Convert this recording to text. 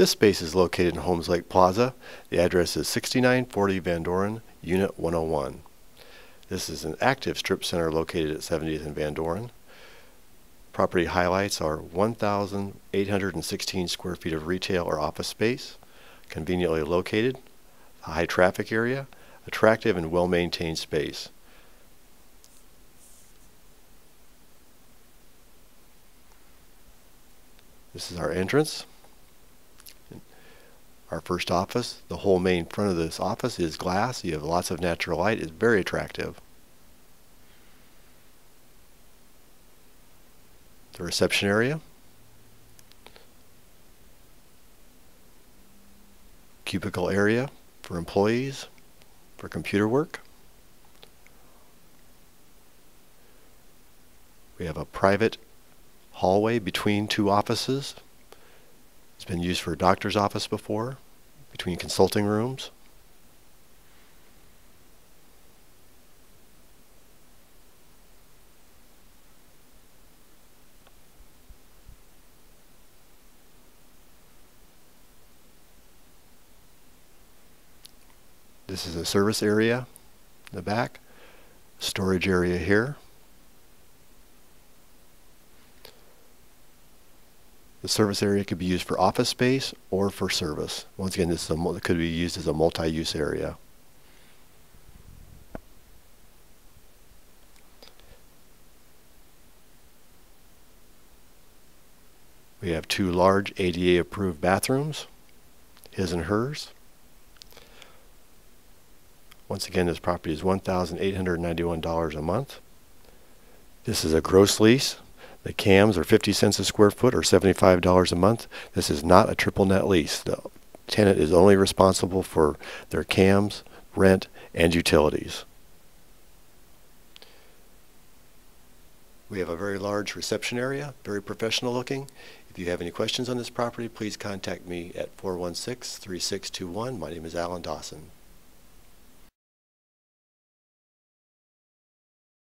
This space is located in Holmes Lake Plaza. The address is 6940 Van Dorn, Unit 101. This is an active strip center located at 70th and Van Dorn. Property highlights are 1,816 square feet of retail or office space, conveniently located, a high traffic area, attractive and well-maintained space. This is our entrance. Our first office, the whole main front of this office is glass. You have lots of natural light. It's very attractive. The reception area. Cubicle area for employees, for computer work. We have a private hallway between two offices. It's been used for a doctor's office before, between consulting rooms. This is a service area in the back, storage area here. The service area could be used for office space or for service. Once again, this is it could be used as a multi-use area. We have two large ADA-approved bathrooms, his and hers. Once again, this property is $1,891 a month. This is a gross lease. The CAMs are 50 cents a square foot or $75 a month. This is not a triple net lease. The tenant is only responsible for their CAMs, rent, and utilities. We have a very large reception area, very professional looking. If you have any questions on this property, please contact me at 416-3621. My name is Alan Dawson.